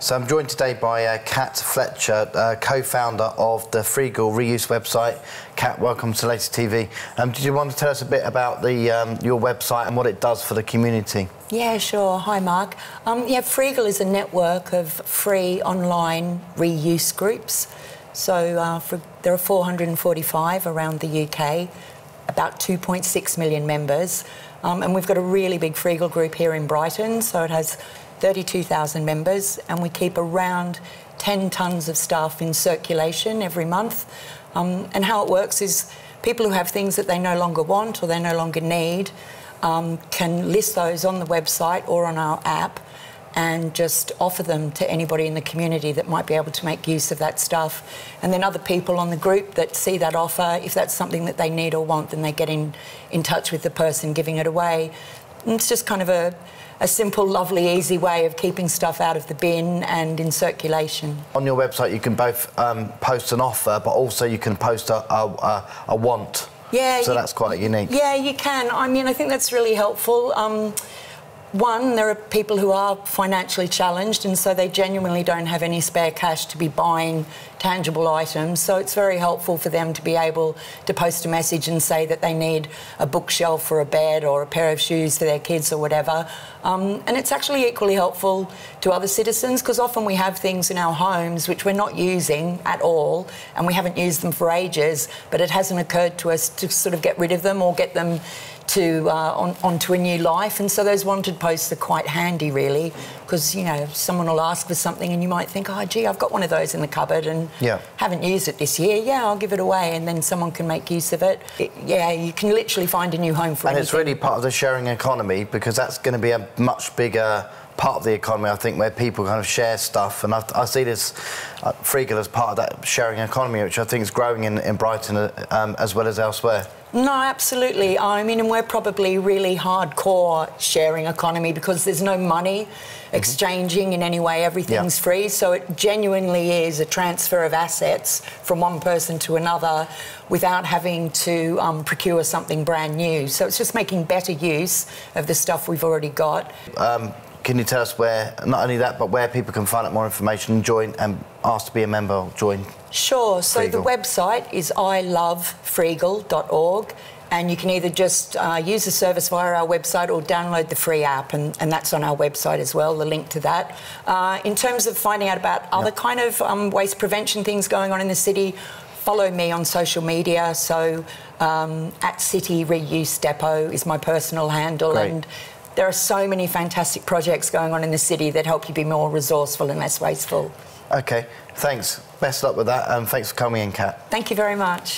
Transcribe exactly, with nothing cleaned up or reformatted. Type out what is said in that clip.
So I'm joined today by uh, Cat Fletcher, uh, co-founder of the Freegle reuse website. Cat, welcome to Later T V. Um, did you want to tell us a bit about the, um, your website and what it does for the community? Yeah, sure. Hi, Mark. Um, yeah, Freegle is a network of free online reuse groups. So uh, for, there are four hundred forty-five around the U K, about two point six million members. Um, and we've got a really big Freegle group here in Brighton, so it has thirty-two thousand members, and we keep around ten tonnes of stuff in circulation every month. Um, and how it works is people who have things that they no longer want or they no longer need um, can list those on the website or on our app and just offer them to anybody in the community that might be able to make use of that stuff. And then other people on the group that see that offer, if that's something that they need or want, then they get in, in touch with the person giving it away. And it's just kind of a, a simple, lovely, easy way of keeping stuff out of the bin and in circulation. On your website you can both um, post an offer, but also you can post a, a, a want. Yeah. So you, that's quite unique. Yeah, you can. I mean, I think that's really helpful. Um, one, there are people who are financially challenged, and so they genuinely don't have any spare cash to be buying tangible items, so it's very helpful for them to be able to post a message and say that they need a bookshelf or a bed or a pair of shoes for their kids or whatever. Um, and it's actually equally helpful to other citizens, because often we have things in our homes which we're not using at all and we haven't used them for ages, but it hasn't occurred to us to sort of get rid of them or get them to uh, on, onto a new life. And so those wanted posts are quite handy, really, because, you know, someone will ask for something and you might think, oh, gee, I've got one of those in the cupboard and yeah. haven't used it this year. Yeah, I'll give it away, and then someone can make use of it. it yeah, you can literally find a new home for it. And anything. It's really part of the sharing economy, because that's going to be a much bigger part of the economy, I think, where people kind of share stuff. And I, I see this uh, Freegle as part of that sharing economy, which I think is growing in, in Brighton uh, um, as well as elsewhere. No, absolutely. I mean, and we're probably really hardcore sharing economy, because there's no money mm-hmm. exchanging in any way. Everything's yeah. free, so it genuinely is a transfer of assets from one person to another without having to um, procure something brand new. So it's just making better use of the stuff we've already got. Um, Can you tell us where, not only that, but where people can find out more information and join and ask to be a member or join? Sure. So Freegle. The website is i love freegle dot org, and you can either just uh, use the service via our website or download the free app, and, and that's on our website as well, the link to that. Uh, in terms of finding out about other yep. kind of um, waste prevention things going on in the city, follow me on social media, so um, at City Reuse Depot is my personal handle. Great. and. There are so many fantastic projects going on in the city that help you be more resourceful and less wasteful. OK, thanks. Best luck with that, and thanks for coming in, Cat. Thank you very much.